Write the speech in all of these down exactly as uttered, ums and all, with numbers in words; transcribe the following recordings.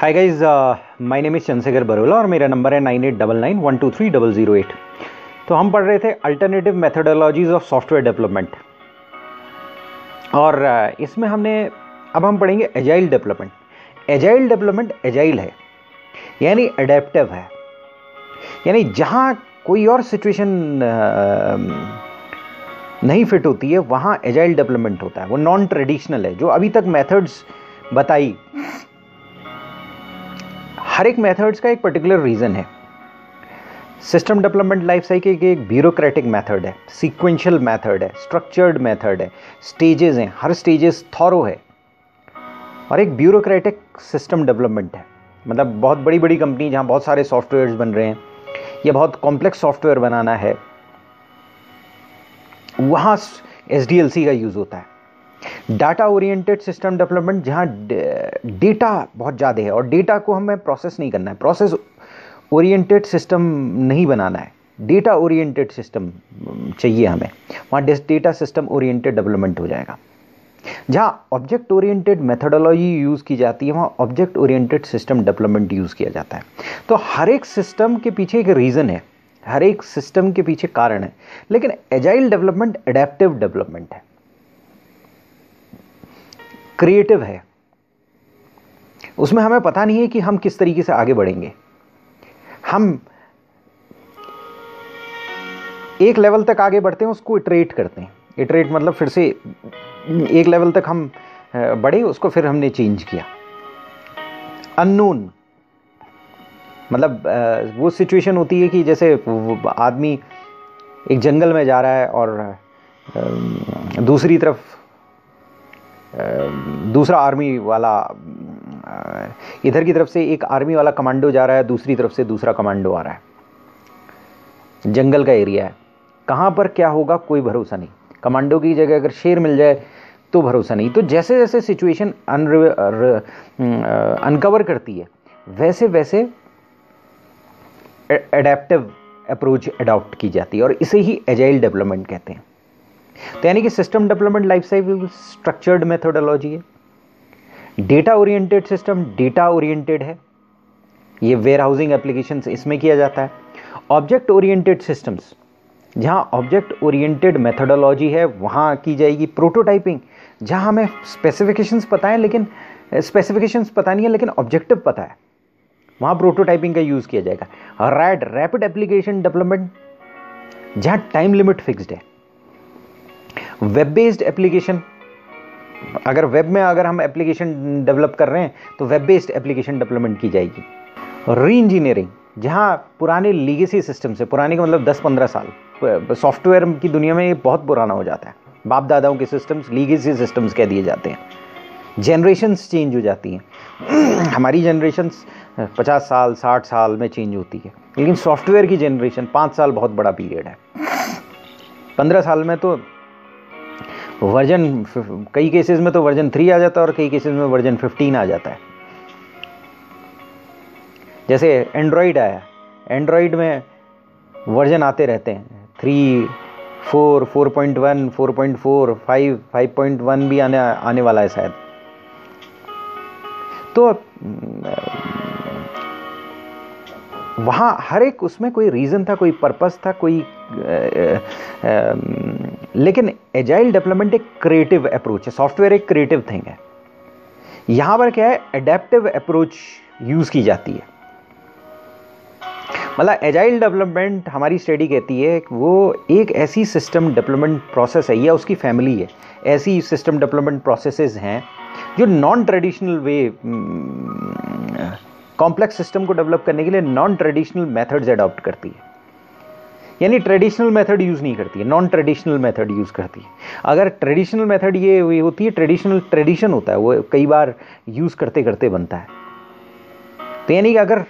Hi guys, my name is Chandrashekhar Barola और मेरा number है nine eight double nine one two three double zero eight. तो हम पढ़ रहे थे alternative methodologies of software development, और इसमें हमने अब हम पढ़ेंगे agile development. Agile development agile है यानी एडेप्टिव है, यानी जहाँ कोई और सिचुएशन नहीं फिट होती है वहाँ एजाइल डेवलपमेंट होता है। वो नॉन ट्रेडिशनल है। जो अभी तक मेथड्स बताई, हर एक मेथड्स का एक पर्टिकुलर रीज़न है। सिस्टम डेवलपमेंट लाइफ साइकिल की एक ब्यूरोक्रेटिक मेथड है, सीक्वेंशियल मेथड है, स्ट्रक्चर्ड मेथड है, स्टेजेस हैं, हर स्टेजेस थॉरो है, और एक ब्यूरोक्रेटिक सिस्टम डेवलपमेंट है। मतलब बहुत बड़ी बड़ी कंपनी जहाँ बहुत सारे सॉफ्टवेयर्स बन रहे हैं या बहुत कॉम्प्लेक्स सॉफ्टवेयर बनाना है, वहाँ एस डी एल सी का यूज़ होता है। डाटा ओरिएंटेड सिस्टम डेवलपमेंट जहाँ डेटा बहुत ज़्यादा है और डेटा को हमें प्रोसेस नहीं करना है, प्रोसेस ओरिएंटेड सिस्टम नहीं बनाना है, डेटा ओरिएंटेड सिस्टम चाहिए हमें, वहाँ डेटा सिस्टम ओरिएंटेड डेवलपमेंट हो जाएगा। जहाँ ऑब्जेक्ट ओरिएंटेड मेथडोलॉजी यूज़ की जाती है वहाँ object oriented system development use किया जाता है। तो हर एक सिस्टम के पीछे एक रीज़न है, हर एक सिस्टम के पीछे कारण है, लेकिन एजाइल डेवलपमेंट एडेप्टिव डेवलपमेंट है, क्रिएटिव है। उसमें हमें पता नहीं है कि हम किस तरीके से आगे बढ़ेंगे, हम एक लेवल तक आगे बढ़ते हैं, उसको इटरेट करते हैं। इटरेट मतलब फिर से एक लेवल तक हम बढ़े, उसको फिर हमने चेंज किया। अननोन मतलब वो सिचुएशन होती है कि जैसे आदमी एक जंगल में जा रहा है और दूसरी तरफ दूसरा आर्मी वाला, इधर की तरफ से एक आर्मी वाला कमांडो जा रहा है, दूसरी तरफ से दूसरा कमांडो आ रहा है। जंगल का एरिया है, कहाँ पर क्या होगा कोई भरोसा नहीं। कमांडो की जगह अगर शेर मिल जाए तो भरोसा नहीं। तो जैसे जैसे सिचुएशन अनकवर करती है वैसे वैसे एडेप्टिव अप्रोच अडॉप्ट की जाती है, और इसे ही एजाइल डेवलपमेंट कहते हैं। तो यानी कि system development life cycle structured methodology है, data oriented system data oriented है, ये वेयरहाउसिंग एप्लीकेशंस इसमें किया जाता है। ऑब्जेक्ट ओरिएंटेड सिस्टम्स जहाँ ऑब्जेक्ट ओरिएंटेड मेथोडोलॉजी है वहाँ की जाएगी। प्रोटोटाइपिंग जहाँ हमें स्पेसिफिकेशंस पता है, लेकिन स्पेसिफिकेशंस पता नहीं है लेकिन ऑब्जेक्टिव पता है, वहाँ प्रोटोटाइपिंग का यूज़ किया जाएगा। रैड रैपिड एप्लीकेशन डेवलपमेंट जहाँ टाइम लिमिट फिक्स्ड है। वेब बेस्ड एप्लीकेशन, अगर वेब में अगर हम एप्लीकेशन डेवलप कर रहे हैं तो वेब बेस्ड एप्लीकेशन डेवलपमेंट की जाएगी। री इंजीनियरिंग जहाँ पुराने लीगेसी सिस्टम से, पुराने का मतलब दस पंद्रह साल, सॉफ्टवेयर की दुनिया में ये बहुत पुराना हो जाता है, बाप दादाओं के सिस्टम्स लीगेसी सिस्टम्स कह दिए जाते हैं। जनरेशन्स चेंज हो जाती हैं, हमारी जनरेशन्स पचास साल साठ साल में चेंज होती है, लेकिन सॉफ्टवेयर की जनरेशन पाँच साल बहुत बड़ा पीरियड है। पंद्रह साल में तो वर्जन, कई केसेस में तो वर्जन थ्री आ जाता है और कई केसेस में वर्जन फिफ्टीन आ जाता है। जैसे एंड्रॉइड आया, एंड्रॉइड में वर्जन आते रहते हैं, three, four, four point one, four point four, five, five point one भी आने आने वाला है शायद। तो वहाँ हर एक उसमें कोई रीज़न था, कोई पर्पस था, कोई आ, आ, लेकिन एजाइल डेवलपमेंट एक क्रिएटिव अप्रोच है, सॉफ्टवेयर एक क्रिएटिव थिंग है। यहाँ पर क्या है, एडेप्टिव अप्रोच यूज़ की जाती है। मतलब एजाइल डेवलपमेंट हमारी स्टडी कहती है वो एक ऐसी सिस्टम डेवलपमेंट प्रोसेस है या उसकी फैमिली है, ऐसी सिस्टम डेवलपमेंट प्रोसेसेस हैं जो non traditional way, complex system को डेवलप करने के लिए नॉन ट्रेडिशनल मेथड्स अडॉप्ट करती है। यानी ट्रेडिशनल मेथड यूज़ नहीं करती है, नॉन ट्रेडिशनल मेथड यूज़ करती है। अगर ट्रेडिशनल मेथड ये होती है, ट्रेडिशनल ट्रेडिशन होता है, वो कई बार यूज़ करते करते बनता है। तो यानी कि अगर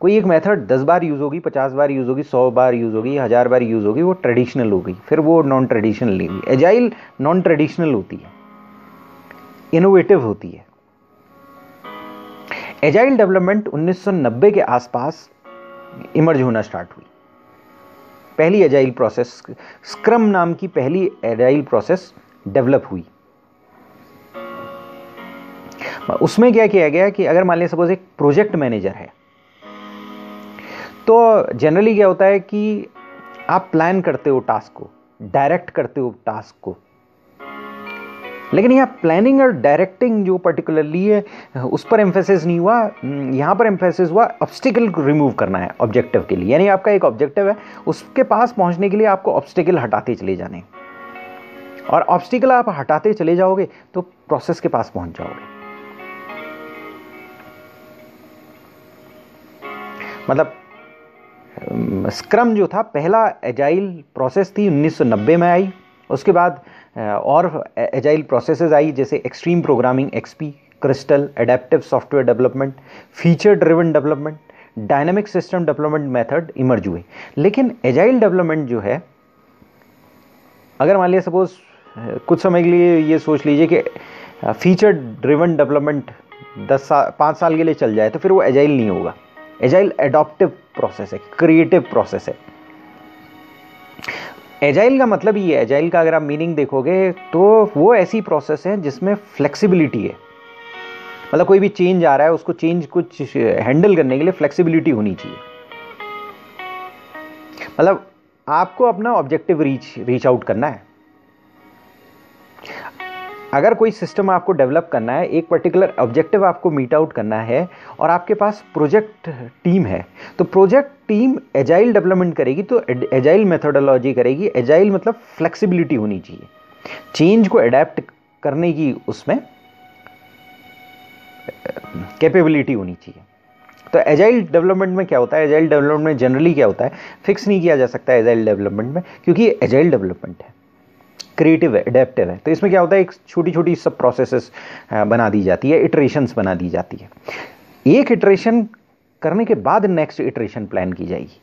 कोई एक मेथड दस बार यूज़ होगी, पचास बार यूज़ होगी, सौ बार यूज़ होगी, हज़ार बार यूज़ होगी, वो ट्रेडिशनल होगी, फिर वो नॉन ट्रेडिशनल होगी। एजाइल नॉन ट्रेडिशनल होती है, इनोवेटिव होती है। एजाइल डेवलपमेंट उन्नीस सौ नब्बे के आसपास इमर्ज होना स्टार्ट हुई। पहली एजाइल प्रोसेस, स्क्रम नाम की पहली एजाइल प्रोसेस डेवलप हुई। उसमें क्या किया गया कि अगर मान लें सपोज एक प्रोजेक्ट मैनेजर है, तो जनरली क्या होता है कि आप प्लान करते हो टास्क को, डायरेक्ट करते हो टास्क को, लेकिन यहाँ प्लानिंग और डायरेक्टिंग जो पर्टिकुलरली है उस पर एम्फेसिस नहीं हुआ। यहाँ पर एम्फेसिस हुआ ऑब्स्टिकल रिमूव करना है ऑब्जेक्टिव के लिए, यानी आपका एक ऑब्जेक्टिव है, उसके पास पहुँचने के लिए आपको ऑब्स्टिकल हटाते चले जाने, और ऑब्स्टिकल आप हटाते चले जाओगे तो प्रोसेस के पास पहुँच जाओगे। मतलब स्क्रम जो था पहला एजाइल प्रोसेस थी, उन्नीस सौ नब्बे में आई। उसके बाद और एजाइल प्रोसेसेस आई, जैसे extreme programming, XP, Crystal, adaptive software development, feature driven development, dynamic system development method emerge हुए। लेकिन एजाइल डेवलपमेंट जो है, अगर मान लिया सपोज कुछ समय के लिए ये सोच लीजिए कि फीचर ड्रिवन डेवलपमेंट दस साल पाँच साल के लिए चल जाए, तो फिर वो एजाइल नहीं होगा। एजाइल एडॉप्टिव प्रोसेस है, क्रिएटिव प्रोसेस है। एजाइल का मतलब ये है, एजाइल का अगर आप मीनिंग देखोगे तो वो ऐसी प्रोसेस है जिसमें फ्लेक्सिबिलिटी है। मतलब कोई भी चेंज आ रहा है, उसको चेंज कुछ हैंडल करने के लिए फ्लेक्सिबिलिटी होनी चाहिए। मतलब आपको अपना ऑब्जेक्टिव रीच रीच आउट करना है। अगर कोई सिस्टम आपको डेवलप करना है, एक पर्टिकुलर ऑब्जेक्टिव आपको मीट आउट करना है, और आपके पास प्रोजेक्ट टीम है, तो प्रोजेक्ट टीम एजाइल डेवलपमेंट करेगी तो एजाइल मेथोडोलॉजी करेगी। एजाइल मतलब फ्लेक्सिबिलिटी होनी चाहिए, चेंज को अडेप्ट करने की उसमें कैपेबिलिटी होनी चाहिए। तो एजाइल डेवलपमेंट में क्या होता है, एजाइल डेवलपमेंट में जनरली क्या होता है, फिक्स नहीं किया जा सकता एजाइल डेवलपमेंट में, क्योंकि एजाइल डेवलपमेंट है, क्रिएटिव है, एडेप्टिव है। तो इसमें क्या होता है, एक छोटी छोटी सब प्रोसेसेस बना दी जाती है, इटरेशंस बना दी जाती है। एक इटरेशन करने के बाद नेक्स्ट इटरेशन प्लान की जाएगी।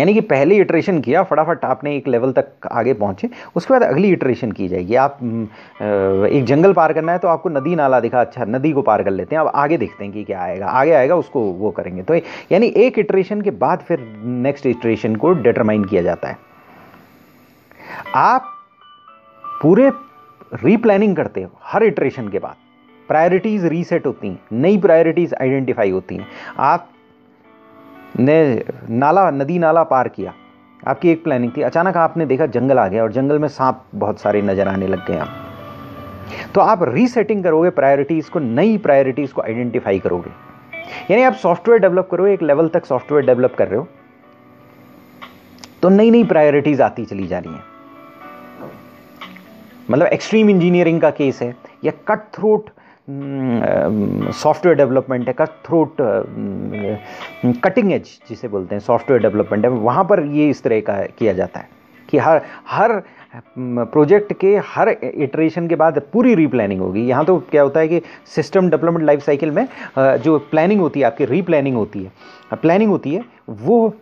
यानी कि पहले इटरेशन किया, फटाफट आपने एक लेवल तक आगे पहुंचे, उसके बाद अगली इटरेशन की जाएगी। आप एक जंगल पार करना है तो आपको नदी नाला दिखा, अच्छा नदी को पार कर लेते हैं, अब आगे देखते हैं कि क्या आएगा, आगे आएगा उसको वो करेंगे। तो यानी एक इटरेशन के बाद फिर नेक्स्ट इटरेशन को डिटरमाइन किया जाता है। आप पूरे रीप्लानिंग करते हो हर इटरेशन के बाद, प्रायोरिटीज रीसेट होती हैं, नई प्रायोरिटीज आइडेंटिफाई होती हैं। आप ने नाला नदी नाला पार किया, आपकी एक प्लानिंग थी, अचानक आपने देखा जंगल आ गया और जंगल में सांप बहुत सारे नजर आने लग गए, आप तो आप रीसेटिंग करोगे प्रायोरिटीज को, नई प्रायोरिटीज को आइडेंटिफाई करोगे। यानी आप सॉफ्टवेयर डेवलप करो, एक लेवल तक सॉफ्टवेयर डेवलप कर रहे हो तो नई नई प्रायोरिटीज आती चली जा रही हैं। मतलब एक्सट्रीम इंजीनियरिंग का केस है, या कट थ्रोट सॉफ्टवेयर डेवलपमेंट है, कट थ्रोट कटिंग एज जिसे बोलते हैं सॉफ्टवेयर डेवलपमेंट है, वहाँ पर ये इस तरह का किया जाता है कि हर हर प्रोजेक्ट के हर इटरेशन के बाद पूरी रीप्लानिंग होगी। यहाँ तो क्या होता है कि सिस्टम डेवलपमेंट लाइफ साइकिल में जो प्लानिंग होती है, आपकी रीप्लानिंग होती है, प्लानिंग होती है, वो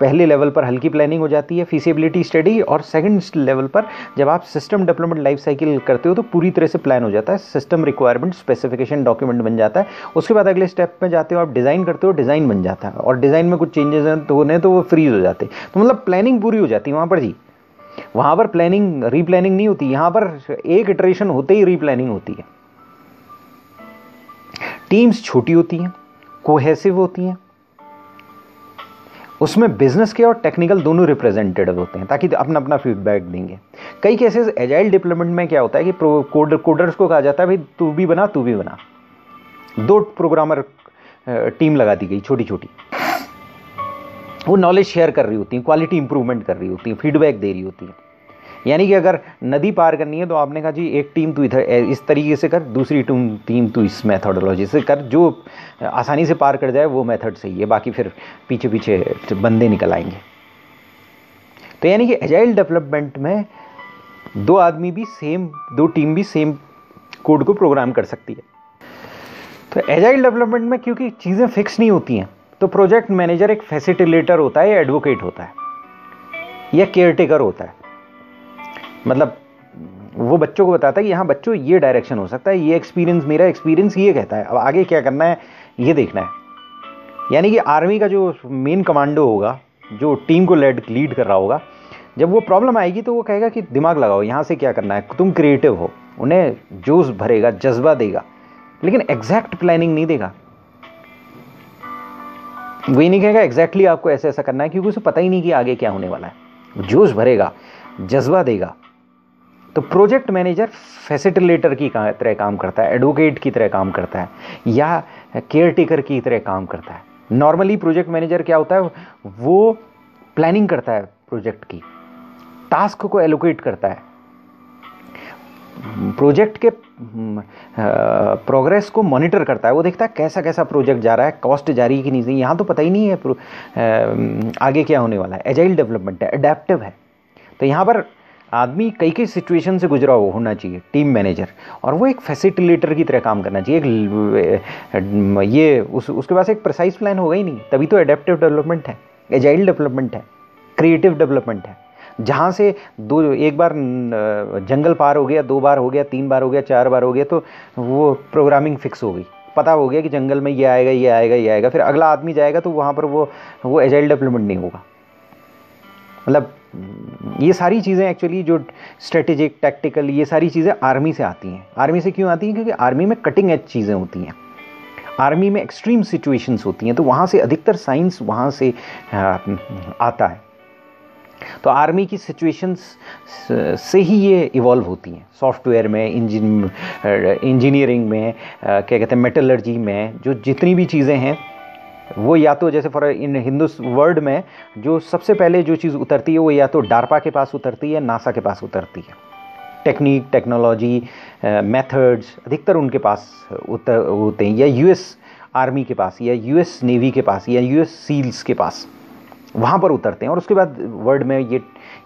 पहले लेवल पर हल्की प्लानिंग हो जाती है, फीसिबिलिटी स्टडी, और सेकंड लेवल पर जब आप सिस्टम डेवलपमेंट लाइफ साइकिल करते हो तो पूरी तरह से प्लान हो जाता है, सिस्टम रिक्वायरमेंट स्पेसिफिकेशन डॉक्यूमेंट बन जाता है। उसके बाद अगले स्टेप में जाते हो, आप डिज़ाइन करते हो, डिज़ाइन बन जाता है, और डिज़ाइन में कुछ चेंजेस होने तो वो फ्रीज हो जाते हैं। तो मतलब प्लानिंग पूरी हो जाती है वहाँ पर। जी वहाँ पर प्लानिंग रीप्लानिंग नहीं होती, यहाँ पर एक इटरेशन होते ही रीप्लानिंग होती है। टीम्स छोटी होती हैं, कोहेसिव होती हैं, उसमें बिजनेस के और टेक्निकल दोनों रिप्रेजेंटेटिव होते हैं, ताकि अपना अपना फीडबैक देंगे। कई केसेस एजाइल डेवलपमेंट में क्या होता है कि कोडर कोडर्स को कहा जाता है, भाई तू भी बना तू भी बना, दो प्रोग्रामर टीम लगा दी गई छोटी छोटी, वो नॉलेज शेयर कर रही होती हैं, क्वालिटी इंप्रूवमेंट कर रही होती हैं, फीडबैक दे रही होती हैं। यानी कि अगर नदी पार करनी है तो आपने कहा जी एक टीम तू इधर इस तरीके से कर, दूसरी टीम टीम तू इस मेथोडोलॉजी से कर, जो आसानी से पार कर जाए वो मेथड सही है, बाकी फिर पीछे पीछे बंदे निकल आएंगे। तो यानी कि एजाइल डेवलपमेंट में दो आदमी भी सेम, दो टीम भी सेम कोड को प्रोग्राम कर सकती है। तो एजाइल डेवलपमेंट में क्योंकि चीज़ें फिक्स नहीं होती हैं, तो प्रोजेक्ट मैनेजर एक फैसिलिटेटर होता है, या एडवोकेट होता है, या केयरटेकर होता है। मतलब वो बच्चों को बताता है कि यहाँ बच्चों ये डायरेक्शन हो सकता है, ये एक्सपीरियंस मेरा एक्सपीरियंस ये कहता है, अब आगे क्या करना है ये देखना है। यानी कि आर्मी का जो मेन कमांडो होगा, जो टीम को लेड लीड कर रहा होगा, जब वो प्रॉब्लम आएगी तो वो कहेगा कि दिमाग लगाओ, यहाँ से क्या करना है, तुम क्रिएटिव हो, उन्हें जोश भरेगा, जज्बा देगा, लेकिन एग्जैक्ट प्लानिंग नहीं देगा। वो ये नहीं कहेगा एग्जैक्टली आपको ऐसा ऐसा करना है, क्योंकि उसे पता ही नहीं कि आगे क्या होने वाला है। जोश भरेगा, जज्बा देगा। तो प्रोजेक्ट मैनेजर फैसिलिटेटर की तरह काम करता है, एडवोकेट की तरह काम करता है, या केयर टेकर की तरह काम करता है। नॉर्मली प्रोजेक्ट मैनेजर क्या होता है, वो प्लानिंग करता है प्रोजेक्ट की, टास्क को एलोकेट करता है, प्रोजेक्ट के प्रोग्रेस को मॉनिटर करता है। वो देखता है कैसा कैसा प्रोजेक्ट जा रहा है, कॉस्ट जा रही है कि नहीं। यहाँ तो पता ही नहीं है आगे क्या होने वाला है। एजाइल डेवलपमेंट है, एडेप्टिव है। तो यहाँ पर आदमी कई कई सिचुएशन से गुजरा हो होना चाहिए टीम मैनेजर, और वो एक फैसिलिटेटर की तरह काम करना चाहिए। एक ये उस उसके पास एक प्रिसाइज प्लान होगा ही नहीं, तभी तो एडेप्टिव डेवलपमेंट है, एजाइल डेवलपमेंट है, क्रिएटिव डेवलपमेंट है। जहाँ से दो एक बार जंगल पार हो गया, दो बार हो गया, तीन बार हो गया, चार बार हो गया, तो वो प्रोग्रामिंग फिक्स हो गई, पता हो गया कि जंगल में ये आएगा ये आएगा ये आएगा। फिर अगला आदमी जाएगा तो वहाँ पर वो वो एजाइल डेवलपमेंट नहीं होगा। मतलब ये सारी चीज़ें एक्चुअली जो स्ट्रेटेजिक, टैक्टिकल, ये सारी चीज़ें आर्मी से आती हैं। आर्मी से क्यों आती हैं? क्योंकि आर्मी में कटिंग एज चीज़ें होती हैं, आर्मी में एक्सट्रीम सिचुएशंस होती हैं, तो वहाँ से अधिकतर साइंस वहाँ से आता है। तो आर्मी की सिचुएशंस से ही ये इवॉल्व होती हैं। सॉफ्टवेयर में, इंजीन इंजीनियरिंग में, क्या कहते हैं, मेटलर्जी में, जो जितनी भी चीज़ें हैं वो या तो, जैसे फॉर इन हिंदुस वर्ल्ड में जो सबसे पहले जो चीज़ उतरती है वो या तो डारपा के पास उतरती है, नासा के पास उतरती है। टेक्निक, टेक्नोलॉजी, मेथड्स अधिकतर उनके पास उतर होते हैं, या यूएस आर्मी के पास, या यूएस नेवी के पास, या यूएस सील्स के पास, वहाँ पर उतरते हैं। और उसके बाद वर्ल्ड में ये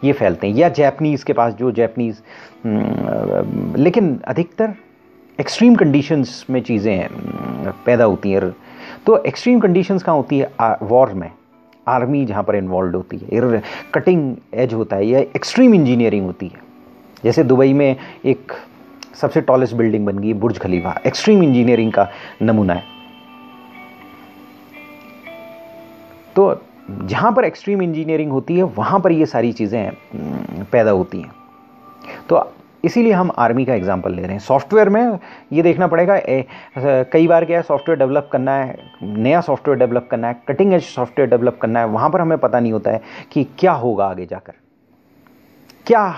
ये फैलते हैं, या जैपनीज़ के पास, जो जैपनीज़। लेकिन अधिकतर एक्सट्रीम कंडीशंस में चीज़ें पैदा होती हैं। तो एक्सट्रीम कंडीशंस कहाँ होती है? वॉर में आर्मी जहाँ पर इन्वॉल्व होती है, कटिंग एज होता है, या एक्सट्रीम इंजीनियरिंग होती है। जैसे दुबई में एक सबसे टॉलेस्ट बिल्डिंग बन गई, बुर्ज खलीफा, एक्सट्रीम इंजीनियरिंग का नमूना है। तो जहाँ पर एक्सट्रीम इंजीनियरिंग होती है वहाँ पर ये सारी चीज़ें पैदा होती हैं। तो इसीलिए हम आर्मी का एग्जाम्पल ले रहे हैं। सॉफ्टवेयर में ये देखना पड़ेगा, ए, कई बार क्या है, सॉफ्टवेयर डेवलप करना है, नया सॉफ्टवेयर डेवलप करना है, कटिंग एज सॉफ्टवेयर डेवलप करना है, वहाँ पर हमें पता नहीं होता है कि क्या होगा आगे जाकर, क्या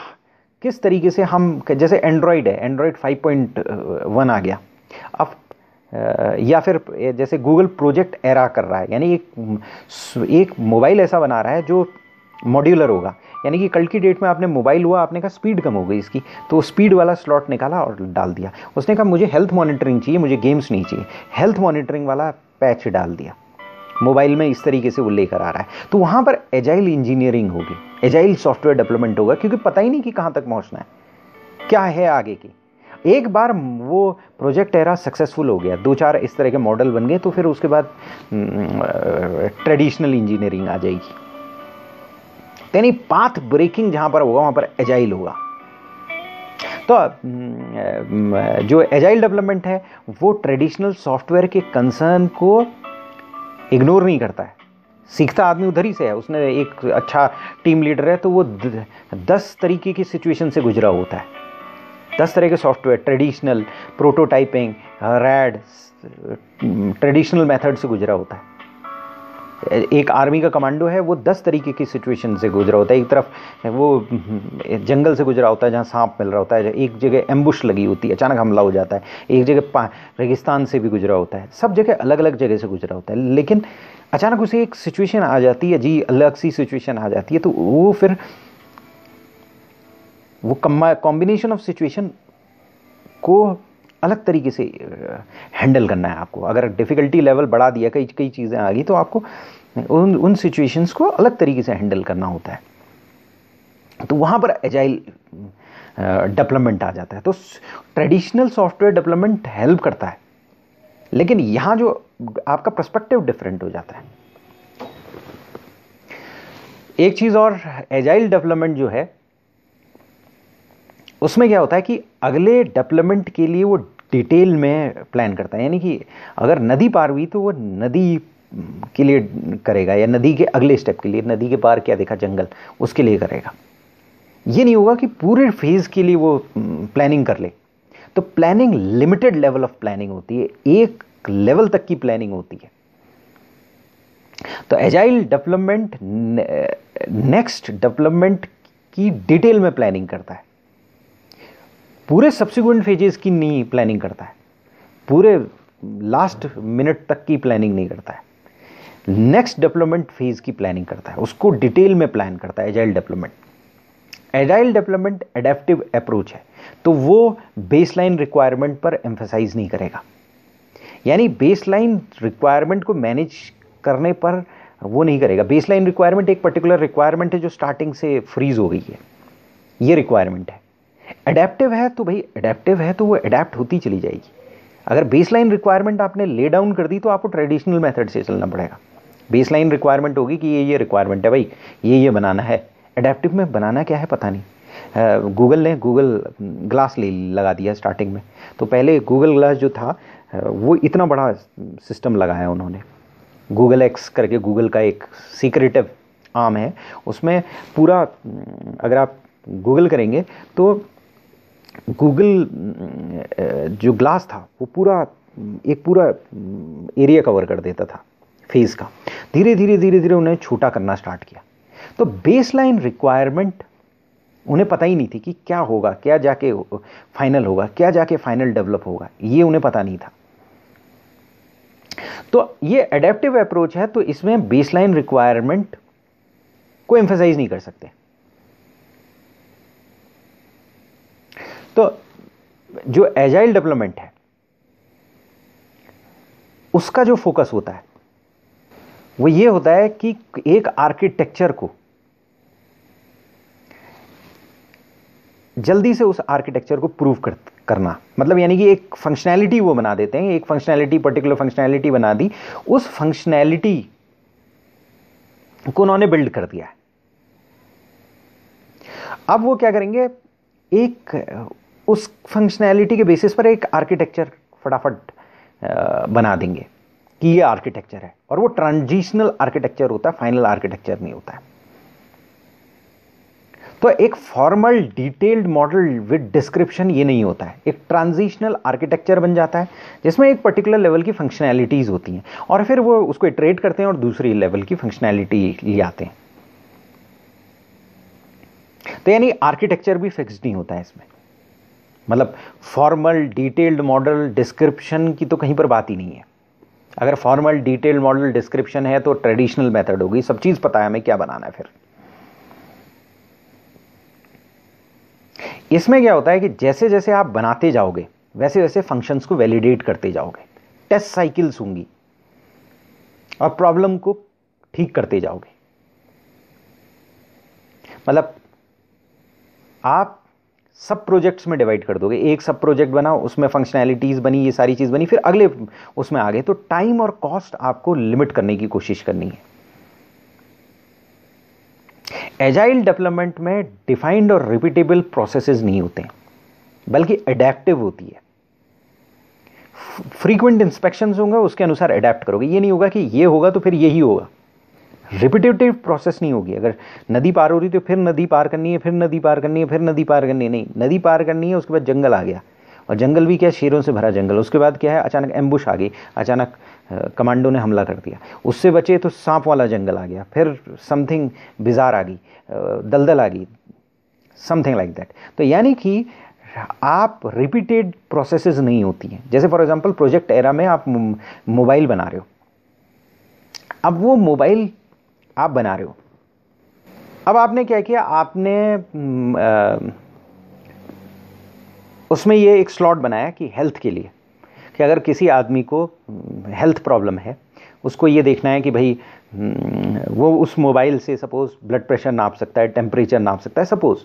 किस तरीके से हम, जैसे एंड्रॉइड है, एंड्रॉइड फाइव पॉइंट वन आ गया अब, या फिर जैसे गूगल प्रोजेक्ट एरा कर रहा है, यानी एक एक मोबाइल ऐसा बना रहा है जो मॉड्यूलर होगा। यानी कि कल की डेट में आपने मोबाइल हुआ, आपने कहा स्पीड कम हो गई इसकी, तो स्पीड वाला स्लॉट निकाला और डाल दिया। उसने कहा मुझे हेल्थ मॉनिटरिंग चाहिए, मुझे गेम्स नहीं चाहिए, हेल्थ मॉनिटरिंग वाला पैच डाल दिया मोबाइल में। इस तरीके से वो लेकर आ रहा है। तो वहाँ पर एजाइल इंजीनियरिंग होगी, एजाइल सॉफ्टवेयर डेवलपमेंट होगा, क्योंकि पता ही नहीं कि कहाँ तक पहुँचना है, क्या है आगे की। एक बार वो प्रोजेक्ट एरा सक्सेसफुल हो गया, दो चार इस तरह के मॉडल बन गए, तो फिर उसके बाद ट्रेडिशनल इंजीनियरिंग आ जाएगी। यानी पाथ ब्रेकिंग जहां पर होगा वहां पर एजाइल होगा। तो जो एजाइल डेवलपमेंट है वो ट्रेडिशनल सॉफ्टवेयर के कंसर्न को इग्नोर नहीं करता है। सीखता आदमी उधर ही से है, उसने एक अच्छा टीम लीडर है तो वो दस तरीके की सिचुएशन से गुजरा होता है, दस तरह के software, traditional, prototyping, RAD, traditional method से गुजरा होता है। एक आर्मी का कमांडो है, वो दस तरीके की सिचुएशन से गुजरा होता है। एक तरफ वो जंगल से गुजरा होता है जहाँ सांप मिल रहा होता है, एक जगह एम्बुश लगी होती है, अचानक हमला हो जाता है, एक जगह रेगिस्तान से भी गुजरा होता है, सब जगह अलग अलग जगह से गुजरा होता है। लेकिन अचानक उसे एक सिचुएशन आ जाती है, जी अलग सी सिचुएशन आ जाती है, तो वो फिर वो कॉम्बिनेशन ऑफ सिचुएशन को अलग तरीके से हैंडल करना है आपको। अगर डिफ़िकल्टी लेवल बढ़ा दिया, कई कई चीज़ें आ गई, तो आपको उन उन सिचुएशंस को अलग तरीके से हैंडल करना होता है। तो वहाँ पर एजाइल डेवलपमेंट आ जाता है। तो ट्रेडिशनल सॉफ्टवेयर डेवलपमेंट हेल्प करता है, लेकिन यहाँ जो आपका पर्सपेक्टिव डिफरेंट हो जाता है। एक चीज़ और, एजाइल डेवलपमेंट जो है उसमें क्या होता है कि अगले डेवलपमेंट के लिए वो डिटेल में प्लान करता है। यानी कि अगर नदी पार हुई तो वो नदी के लिए करेगा, या नदी के अगले स्टेप के लिए, नदी के पार क्या देखा, जंगल, उसके लिए करेगा। ये नहीं होगा कि पूरे फेज़ के लिए वो प्लानिंग कर ले। तो planning limited level of planning होती है, एक लेवल तक की प्लानिंग होती है। तो एजाइल डेवलपमेंट नेक्स्ट डेवलपमेंट की डिटेल में प्लानिंग करता है, पूरे सब्सिक्वेंट फेजेस की नहीं प्लानिंग करता है, पूरे लास्ट मिनट तक की प्लानिंग नहीं करता है, नेक्स्ट डेवलपमेंट फेज की प्लानिंग करता है, उसको डिटेल में प्लान करता है agile development. Agile development adaptive approach है, तो वो बेसलाइन रिक्वायरमेंट पर एम्फेसाइज नहीं करेगा, यानी बेसलाइन रिक्वायरमेंट को मैनेज करने पर वो नहीं करेगा। बेसलाइन रिक्वायरमेंट एक पर्टिकुलर रिक्वायरमेंट है जो स्टार्टिंग से फ्रीज हो गई है, ये रिक्वायरमेंट है। एडेप्टिव है तो भाई एडेप्टिव है तो वो एडेप्ट होती चली जाएगी। अगर बेसलाइन रिक्वायरमेंट आपने ले डाउन कर दी तो आपको ट्रेडिशनल मेथड से चलना पड़ेगा। बेसलाइन रिक्वायरमेंट होगी कि ये ये रिक्वायरमेंट है भाई, ये ये बनाना है। एडेप्टिव में बनाना क्या है पता नहीं। गूगल ने गूगल ग्लास ले लगा दिया स्टार्टिंग में, तो पहले गूगल ग्लास जो था वो इतना बड़ा सिस्टम लगाया उन्होंने, गूगल एक्स करके गूगल का एक सीक्रेटिव आर्म है, उसमें पूरा अगर आप गूगल करेंगे तो गूगल जो ग्लास था वो पूरा एक पूरा एरिया कवर कर देता था फेस का। धीरे धीरे धीरे धीरे उन्हें छोटा करना स्टार्ट किया। तो बेसलाइन रिक्वायरमेंट उन्हें पता ही नहीं थी कि क्या होगा, क्या जाके फाइनल होगा, क्या जाके फाइनल डेवलप होगा, ये उन्हें पता नहीं था। तो ये एडेप्टिव अप्रोच है, तो इसमें बेसलाइन रिक्वायरमेंट को एम्फेसाइज नहीं कर सकते। तो जो एजाइल डेवलपमेंट है उसका जो फोकस होता है वो ये होता है कि एक आर्किटेक्चर को जल्दी से उस आर्किटेक्चर को प्रूव कर, करना मतलब यानी कि एक फंक्शनैलिटी वो बना देते हैं, एक फंक्शनैलिटी पर्टिकुलर फंक्शनैलिटी बना दी, उस फंक्शनैलिटी को उन्होंने बिल्ड कर दिया है। अब वो क्या करेंगे, एक उस फंक्शनैलिटी के बेसिस पर एक आर्किटेक्चर फटाफट बना देंगे कि ये आर्किटेक्चर है, और वो ट्रांजिशनल आर्किटेक्चर होता है, फाइनल आर्किटेक्चर नहीं होता है। तो एक formal detailed model with description ये नहीं होता है, एक ट्रांजिशनल आर्किटेक्चर बन जाता है जिसमें एक पर्टिकुलर लेवल की फंक्शनैलिटीज़ होती हैं और फिर वो उसको इटरेट करते हैं और दूसरी लेवल की फंक्शनैलिटी ले आते हैं। तो यानी आर्किटेक्चर भी फिक्स्ड नहीं होता है इसमें, मतलब फॉर्मल डिटेल्ड मॉडल डिस्क्रिप्शन की तो कहीं पर बात ही नहीं है। अगर फॉर्मल डिटेल्ड मॉडल डिस्क्रिप्शन है तो ट्रेडिशनल मेथड होगी, सब चीज़ पता है हमें क्या बनाना है। फिर इसमें क्या होता है कि जैसे जैसे आप बनाते जाओगे वैसे वैसे फंक्शंस को वैलिडेट करते जाओगे, टेस्ट साइकिल्स होंगी और प्रॉब्लम को ठीक करते जाओगे। मतलब आप सब प्रोजेक्ट्स में डिवाइड कर दोगे, एक सब प्रोजेक्ट बना, उसमें फंक्शनैलिटीज़ बनी, ये सारी चीज़ बनी, फिर अगले उसमें आगे, तो टाइम और कॉस्ट आपको लिमिट करने की कोशिश करनी है। एजाइल डेवलपमेंट में डिफाइंड और रिपीटेबल प्रोसेसेस नहीं होते हैं, बल्कि एडेप्टिव होती है। फ्रीक्वेंट इंस्पेक्शंस होंगे, उसके अनुसार एडेप्ट करोगे। ये नहीं होगा कि ये होगा तो फिर यही होगा, रिपीटेटिव प्रोसेस नहीं होगी। अगर नदी पार हो रही तो फिर नदी पार करनी है, फिर नदी पार करनी है, फिर नदी पार करनी है, नहीं, नदी पार करनी है, उसके बाद जंगल आ गया, और जंगल भी क्या शेरों से भरा जंगल, उसके बाद क्या है, अचानक एम्बुश आ गई, अचानक कमांडो ने हमला कर दिया, उससे बचे तो सांप वाला जंगल आ गया, फिर समथिंग बिजार आ गई, दलदल आ गई, समथिंग लाइक दैट। तो यानी कि आप रिपीटेड प्रोसेसेस नहीं होती हैं। जैसे फॉर एग्जांपल प्रोजेक्ट एरा में आप मोबाइल बना रहे हो, अब वो मोबाइल आप बना रहे हो, अब आपने क्या किया, आपने आ, उसमें ये एक स्लॉट बनाया कि हेल्थ के लिए, कि अगर किसी आदमी को हेल्थ प्रॉब्लम है, उसको ये देखना है कि भाई वो उस मोबाइल से सपोज़ ब्लड प्रेशर नाप सकता है, टेम्परेचर नाप सकता है सपोज़,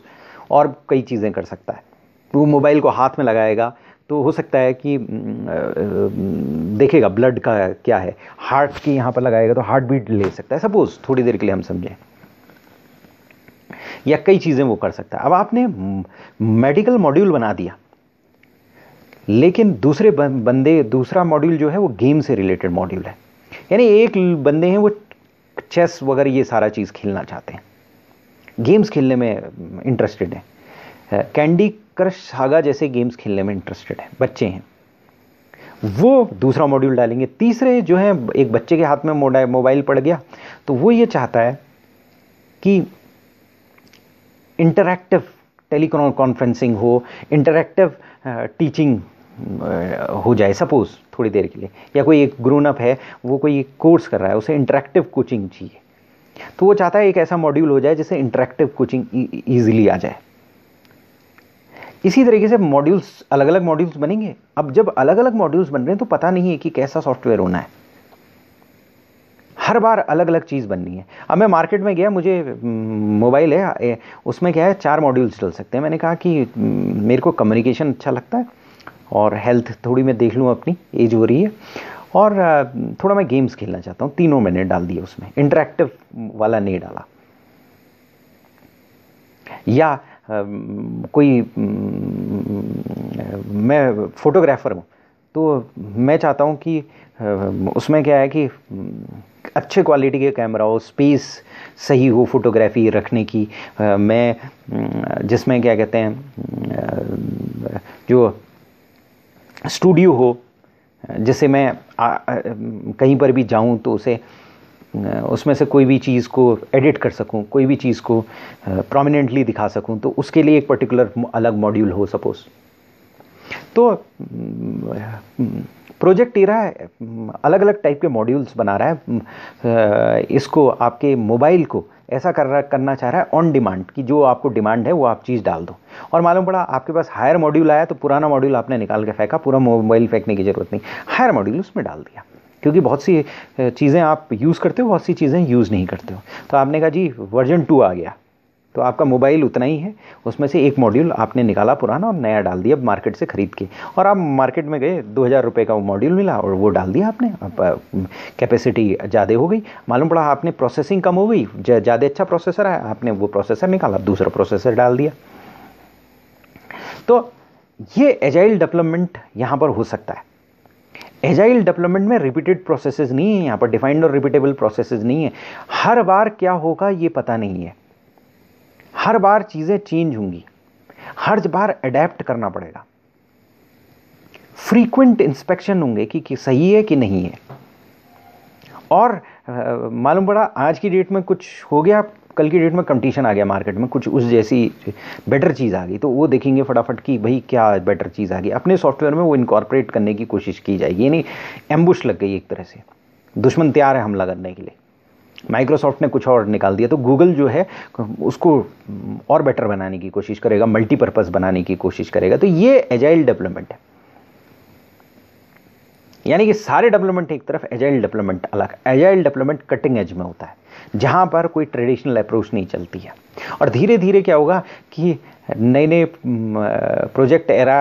और कई चीज़ें कर सकता है। वो मोबाइल को हाथ में लगाएगा तो हो सकता है कि देखेगा ब्लड का क्या है, हार्ट की यहाँ पर लगाएगा तो हार्ट बीट ले सकता है सपोज़, थोड़ी देर के लिए हम समझें, या कई चीज़ें वो कर सकता है। अब आपने मेडिकल मॉड्यूल बना दिया, लेकिन दूसरे बंदे दूसरा मॉड्यूल जो है वो गेम से रिलेटेड मॉड्यूल है, यानी एक बंदे हैं वो चेस वगैरह ये सारा चीज़ खेलना चाहते हैं, गेम्स खेलने में इंटरेस्टेड हैं, कैंडी कैंडी सागा जैसे गेम्स खेलने में इंटरेस्टेड हैं, बच्चे हैं, वो दूसरा मॉड्यूल डालेंगे। तीसरे जो है, एक बच्चे के हाथ में मोबाइल पड़ गया तो वो ये चाहता है कि इंटरैक्टिव टेलीकॉन कॉन्फ्रेंसिंग हो, इंटरैक्टिव टीचिंग हो जाए सपोज थोड़ी देर के लिए, या कोई एक ग्रोन अप है वो कोई कोर्स कर रहा है उसे इंटरैक्टिव कोचिंग चाहिए, तो वो चाहता है एक ऐसा मॉड्यूल हो जाए जिससे इंटरैक्टिव कोचिंग ईजिली आ जाए। इसी तरीके से मॉड्यूल्स, अलग अलग मॉड्यूल्स बनेंगे। अब जब अलग अलग मॉड्यूल्स बन रहे हैं तो पता नहीं है कि कैसा सॉफ्टवेयर होना है, हर बार अलग अलग चीज़ बननी है। अब मैं मार्केट में गया, मुझे मोबाइल है उसमें क्या है चार मॉड्यूल्स चल सकते हैं, मैंने कहा कि मेरे को कम्युनिकेशन अच्छा लगता है और हेल्थ थोड़ी मैं देख लूँ, अपनी एज हो रही है, और थोड़ा मैं गेम्स खेलना चाहता हूँ, तीनों मैंने डाल दिए उसमें, इंटरेक्टिव वाला नहीं डाला। या कोई मैं फोटोग्राफर हूँ तो मैं चाहता हूँ कि उसमें क्या है कि अच्छे क्वालिटी के कैमरा हो, स्पेस सही हो फोटोग्राफी रखने की, मैं जिसमें क्या कहते हैं जो स्टूडियो हो जिससे मैं आ, कहीं पर भी जाऊं तो उसे उसमें से कोई भी चीज़ को एडिट कर सकूं, कोई भी चीज़ को प्रोमिनेंटली दिखा सकूं, तो उसके लिए एक पर्टिकुलर अलग मॉड्यूल हो सपोज। तो प्रोजेक्ट एरा अलग अलग टाइप के मॉड्यूल्स बना रहा है, इसको आपके मोबाइल को ऐसा कर रहा करना चाह रहा है ऑन डिमांड कि जो आपको डिमांड है वो आप चीज़ डाल दो, और मालूम पड़ा आपके पास हायर मॉड्यूल आया तो पुराना मॉड्यूल आपने निकाल के फेंका, पूरा मोबाइल फेंकने की ज़रूरत नहीं, हायर मॉड्यूल उसमें डाल दिया, क्योंकि बहुत सी चीज़ें आप यूज़ करते हो, बहुत सी चीज़ें यूज़ नहीं करते हो। तो आपने कहा जी वर्जन टू आ गया, तो आपका मोबाइल उतना ही है, उसमें से एक मॉड्यूल आपने निकाला पुराना और नया डाल दिया मार्केट से ख़रीद के, और आप मार्केट में गए दो हज़ार रुपये का वो मॉड्यूल मिला और वो डाल दिया आपने, कैपेसिटी ज़्यादा हो गई, मालूम पड़ा आपने प्रोसेसिंग कम हो गई, ज़्यादा अच्छा प्रोसेसर है, आपने वो प्रोसेसर निकाला दूसरा प्रोसेसर डाल दिया। तो ये एजाइल डेवलपमेंट यहाँ पर हो सकता है। एजाइल डेवलपमेंट में रिपीटेड प्रोसेसेस नहीं है, यहाँ पर डिफाइंड और रिपीटेबल प्रोसेसेस नहीं है, हर बार क्या होगा ये पता नहीं है, हर बार चीज़ें चेंज होंगी, हर बार अडेप्ट करना पड़ेगा, फ्रीक्वेंट इंस्पेक्शन होंगे कि, कि सही है कि नहीं है, और मालूम पड़ा आज की डेट में कुछ हो गया, कल की डेट में कंपटीशन आ गया मार्केट में, कुछ उस जैसी बेटर चीज़ आ गई तो वो देखेंगे फटाफट कि भाई क्या बेटर चीज़ आ गई, अपने सॉफ्टवेयर में वो इनकॉर्पोरेट करने की कोशिश की जाएगी। ये नहीं एम्बुश लग गई, एक तरह से दुश्मन तैयार है हमला करने के लिए, माइक्रोसॉफ्ट ने कुछ और निकाल दिया तो गूगल जो है उसको और बेटर बनाने की कोशिश करेगा, मल्टीपर्पज़ बनाने की कोशिश करेगा। तो ये एजाइल डेवलपमेंट है, यानी कि सारे डेवलपमेंट एक तरफ, एजाइल डेवलपमेंट अलग। एजाइल डेवलपमेंट कटिंग एज में होता है, जहाँ पर कोई ट्रेडिशनल अप्रोच नहीं चलती है, और धीरे धीरे क्या होगा कि नए नए प्रोजेक्ट एरा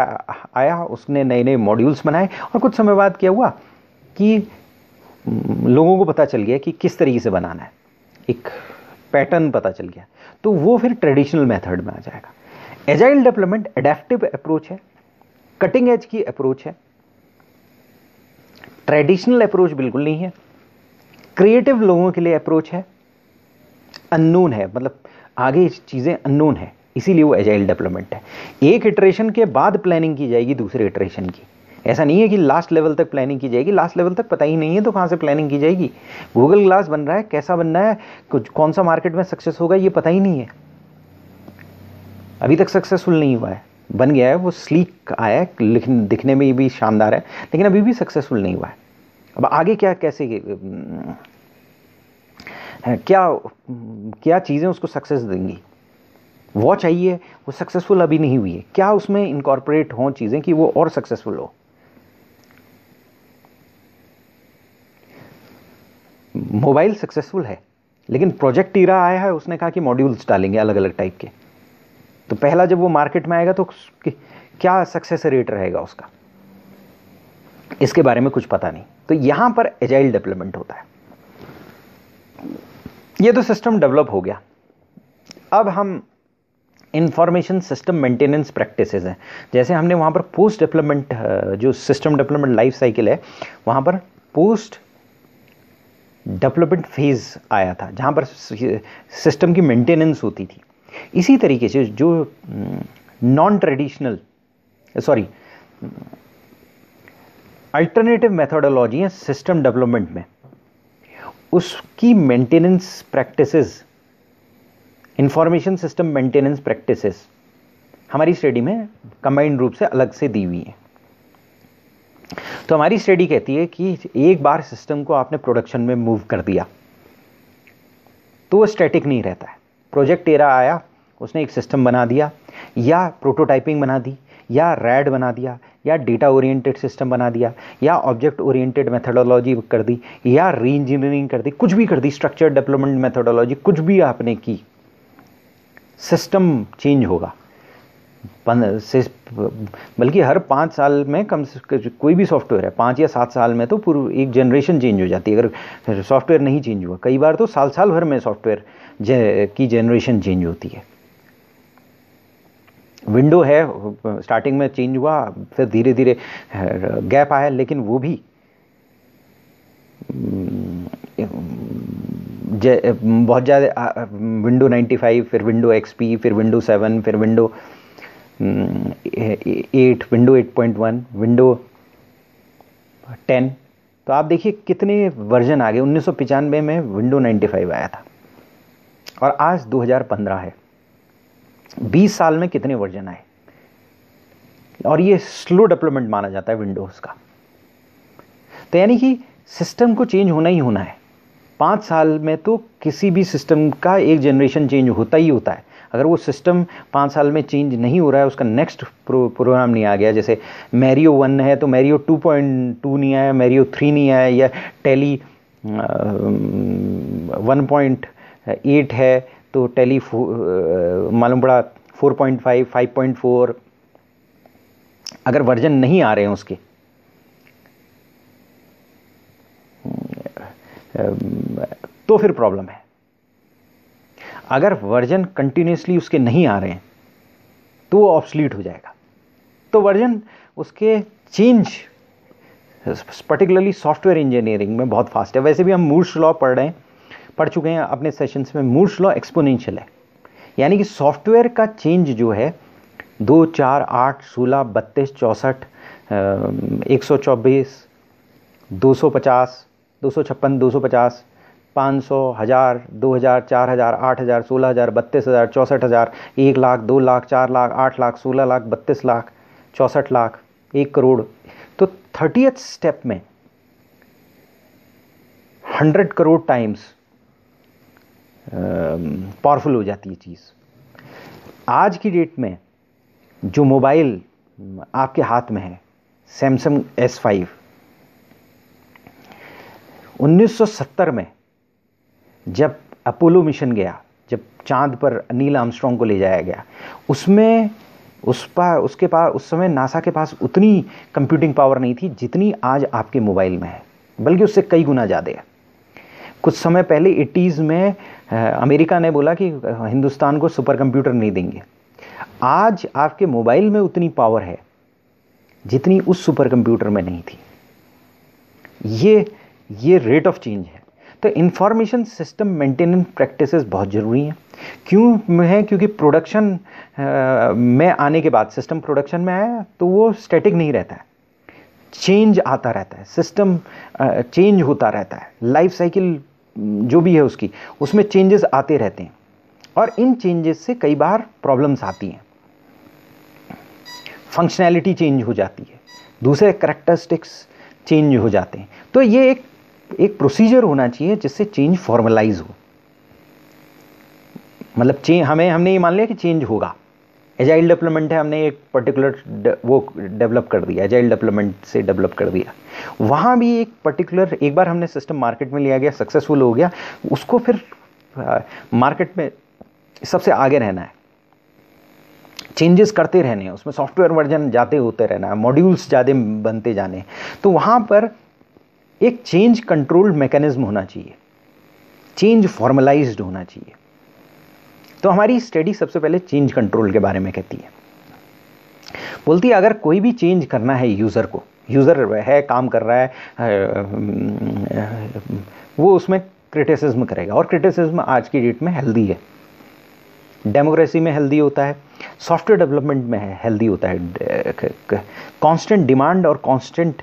आया, उसने नए नए मॉड्यूल्स बनाए, और कुछ समय बाद क्या हुआ कि लोगों को पता चल गया कि किस तरीके से बनाना है, एक पैटर्न पता चल गया, तो वो फिर ट्रेडिशनल मेथड में आ जाएगा। एजाइल डेवलपमेंट एडेप्टिव अप्रोच है, कटिंग एज की अप्रोच है, ट्रेडिशनल अप्रोच बिल्कुल नहीं है, क्रिएटिव लोगों के लिए अप्रोच है, अननोन है, मतलब आगे चीज़ें अननोन है, इसीलिए वो एजाइल डेवलपमेंट है। एक इटरेशन के बाद प्लानिंग की जाएगी दूसरे इटरेशन की, ऐसा नहीं है कि लास्ट लेवल तक प्लानिंग की जाएगी, लास्ट लेवल तक पता ही नहीं है तो कहाँ से प्लानिंग की जाएगी। गूगल ग्लास बन रहा है, कैसा बनना है, कौन सा मार्केट में सक्सेस होगा ये पता ही नहीं है, अभी तक सक्सेसफुल नहीं हुआ है, बन गया है वो, स्लीक आया है, दिखने में भी शानदार है, लेकिन अभी भी सक्सेसफुल नहीं हुआ है। अब आगे क्या, कैसे, क्या क्या चीज़ें उसको सक्सेस देंगी, वो चाहिए, वो सक्सेसफुल अभी नहीं हुई है, क्या उसमें इनकॉर्पोरेट हों चीज़ें कि वो और सक्सेसफुल हो। मोबाइल सक्सेसफुल है, लेकिन प्रोजेक्ट एरा आया है, उसने कहा कि मॉड्यूल्स डालेंगे अलग अलग टाइप के, तो पहला जब वो मार्केट में आएगा तो क्या सक्सेस रेट रहेगा उसका, इसके बारे में कुछ पता नहीं, तो यहाँ पर एजाइल डेवलपमेंट होता है। ये तो सिस्टम डेवलप हो गया, अब हम इंफॉर्मेशन सिस्टम मेंटेनेंस प्रैक्टिसेस हैं, जैसे हमने वहाँ पर पोस्ट डेवलपमेंट, जो सिस्टम डेवलपमेंट लाइफ साइकिल है वहाँ पर पोस्ट डेवलपमेंट फेज आया था, जहाँ पर सिस्टम की मेंटेनेंस होती थी। इसी तरीके से जो non traditional sorry alternative methodology है सिस्टम डेवलपमेंट में, उसकी maintenance practices, information system maintenance practices हमारी स्टडी में कंबाइंड रूप से अलग से दी हुई है। तो हमारी स्टडी कहती है कि एक बार सिस्टम को आपने प्रोडक्शन में मूव कर दिया तो वो स्टैटिक नहीं रहता है। प्रोजेक्ट एरा आया, उसने एक सिस्टम बना दिया, या प्रोटोटाइपिंग बना दी, या रैड बना दिया, या डेटा ओरिएंटेड सिस्टम बना दिया, या ऑब्जेक्ट ओरिएंटेड मेथडोलॉजी कर दी, या री इंजीनियरिंग कर दी, कुछ भी कर दी, स्ट्रक्चर डेवलपमेंट मेथडोलॉजी कुछ भी आपने की, सिस्टम चेंज होगा। बल्कि हर पाँच साल में कम कोई भी सॉफ्टवेयर है, पाँच या सात साल में तो पूरी एक जनरेशन चेंज हो जाती है अगर सॉफ्टवेयर नहीं चेंज हुआ। कई बार तो साल साल भर में सॉफ्टवेयर की जनरेशन चेंज होती है। विंडो है, स्टार्टिंग में चेंज हुआ, फिर धीरे धीरे गैप आया, लेकिन वो भी बहुत ज़्यादा विंडो नाइन्टी फाइव, फिर विंडो एक्सपी, फिर विंडो सेवन, फिर window eight, window eight point one, window ten. तो आप देखिए कितने वर्जन आ गए। उन्नीस सौ पचानवे में विंडो नाइन्टी फाइव आया था और आज दो हज़ार पंद्रह है। बीस साल में कितने वर्जन आए, और ये स्लो डेवलपमेंट माना जाता है विंडोज़ का। तो यानी कि सिस्टम को चेंज होना ही होना है। पाँच साल में तो किसी भी सिस्टम का एक जनरेशन चेंज होता ही होता है। अगर वो सिस्टम पाँच साल में चेंज नहीं हो रहा है, उसका नेक्स्ट प्रो, प्रोग्राम नहीं आ गया, जैसे मैरियो वन है तो मैरियो टू पॉइंट टू नहीं आया, मैरियो थ्री नहीं आया, या टेली वन पॉइंट एट है तो टेली मालूम पड़ा four point five, five point four. अगर वर्जन नहीं आ रहे हैं उसके, तो फिर प्रॉब्लम है। अगर वर्जन कंटिन्यूसली उसके नहीं आ रहे हैं तो वो ऑब्सोलीट हो जाएगा। तो वर्जन उसके चेंज पर्टिकुलरली सॉफ्टवेयर इंजीनियरिंग में बहुत फास्ट है। वैसे भी हम मूर्स लॉ पढ़ रहे हैं, पढ़ चुके हैं अपने सेशंस में। मूर्स लॉ एक्सपोनेंशियल है, यानी कि सॉफ्टवेयर का चेंज जो है दो, चार, आठ, सोलह, बत्तीस, चौंसठ, एक सौ चौबीस, दो सौ पचास, दो सौ छप्पन, दो सौ पचास, पाँच सौ, हज़ार, दो हज़ार, चार हज़ार, आठ हज़ार, सोलह हज़ार, बत्तीस हज़ार, चौंसठ हज़ार, एक लाख, दो लाख, चार लाख, आठ लाख, सोलह लाख, बत्तीस लाख, चौंसठ लाख, एक करोड़। तो थर्टियथ स्टेप में हंड्रेड करोड़ टाइम्स पावरफुल हो जाती है चीज़। आज की डेट में जो मोबाइल आपके हाथ में है, सैमसंग एस फाइव, उन्नीस सौ सत्तर में जब अपोलो मिशन गया, जब चांद पर नील आर्मस्ट्रॉन्ग को ले जाया गया, उसमें उस पास उसके पास उस समय नासा के पास उतनी कंप्यूटिंग पावर नहीं थी जितनी आज आपके मोबाइल में है, बल्कि उससे कई गुना ज़्यादा है। कुछ समय पहले एटीज़ में अमेरिका ने बोला कि हिंदुस्तान को सुपर कंप्यूटर नहीं देंगे। आज आपके मोबाइल में उतनी पावर है जितनी उस सुपर कंप्यूटर में नहीं थी। ये ये रेट ऑफ चेंज है। तो इंफॉर्मेशन सिस्टम मेंटेनेंस प्रैक्टिसेस बहुत ज़रूरी हैं। क्यों है? क्योंकि प्रोडक्शन में आने के बाद, सिस्टम प्रोडक्शन में आया तो वो स्टैटिक नहीं रहता है, चेंज आता रहता है, सिस्टम चेंज होता रहता है, लाइफ साइकिल जो भी है उसकी, उसमें चेंजेस आते रहते हैं, और इन चेंजेस से कई बार प्रॉब्लम्स आती हैं। फंक्शनैलिटी चेंज हो जाती है, दूसरे करैक्टरिस्टिक्स चेंज हो जाते हैं। तो ये एक एक प्रोसीजर होना चाहिए जिससे चेंज फॉर्मलाइज हो। मतलब चेंज हमें हमने ये मान लिया कि चेंज होगा। एजाइल डेवलपमेंट है, हमने एक पर्टिकुलर वो डेवलप कर दिया, एजाइल डेवलपमेंट से डेवलप कर दिया। वहाँ भी एक पर्टिकुलर, एक बार हमने सिस्टम मार्केट में लिया गया, सक्सेसफुल हो गया, उसको फिर मार्केट में सबसे आगे रहना है, चेंजेस करते रहने हैं, उसमें सॉफ्टवेयर वर्जन जाते होते रहना है, मॉड्यूल्स ज़्यादा बनते जाने। तो वहाँ पर एक चेंज कंट्रोल मैकेनिज्म होना चाहिए, चेंज फॉर्मलाइज्ड होना चाहिए। तो हमारी स्टडी सबसे पहले चेंज कंट्रोल के बारे में कहती है। बोलती है अगर कोई भी चेंज करना है यूज़र को, यूज़र है काम कर रहा है, वो उसमें क्रिटिसिज्म करेगा, और क्रिटिसिज्म आज की डेट में हेल्दी है। डेमोक्रेसी में हेल्दी होता है, सॉफ्टवेयर डेवलपमेंट में है हेल्दी होता है। कांस्टेंट डिमांड और कांस्टेंट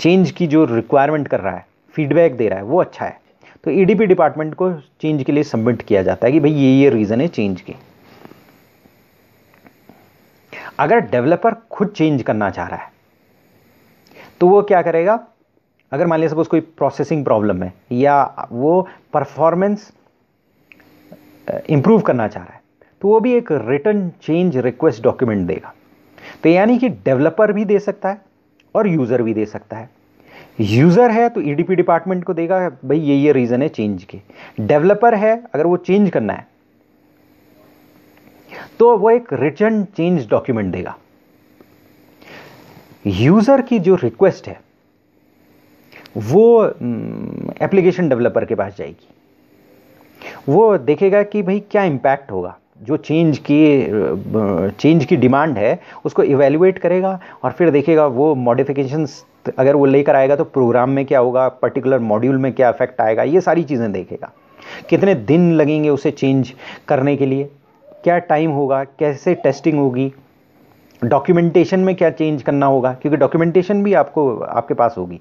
चेंज की जो रिक्वायरमेंट कर रहा है, फीडबैक दे रहा है, वो अच्छा है। तो ईडीपी डिपार्टमेंट को चेंज के लिए सबमिट किया जाता है कि भाई ये ये रीज़न है चेंज की। अगर डेवलपर खुद चेंज करना चाह रहा है तो वो क्या करेगा, अगर मान लिया सपोज कोई प्रोसेसिंग प्रॉब्लम है या वो परफॉर्मेंस इम्प्रूव करना चाह रहा है तो वो भी एक रिटर्न चेंज रिक्वेस्ट डॉक्यूमेंट देगा। तो यानी कि डेवलपर भी दे सकता है और यूज़र भी दे सकता है। यूज़र है तो ईडीपी डिपार्टमेंट को देगा भाई ये ये रीज़न है चेंज के। डेवलपर है अगर वो चेंज करना है तो वो एक रिटर्न चेंज डॉक्यूमेंट देगा। यूज़र की जो रिक्वेस्ट है वो एप्लीकेशन डेवलपर के पास जाएगी, वो देखेगा कि भाई क्या इम्पैक्ट होगा, जो चेंज की चेंज की डिमांड है उसको इवेल्युएट करेगा और फिर देखेगा वो मॉडिफिकेशंस अगर वो लेकर आएगा तो प्रोग्राम में क्या होगा, पर्टिकुलर मॉड्यूल में क्या इफेक्ट आएगा, ये सारी चीज़ें देखेगा। कितने दिन लगेंगे उसे चेंज करने के लिए, क्या टाइम होगा, कैसे टेस्टिंग होगी, डॉक्यूमेंटेशन में क्या चेंज करना होगा, क्योंकि डॉक्यूमेंटेशन भी आपको आपके पास होगी।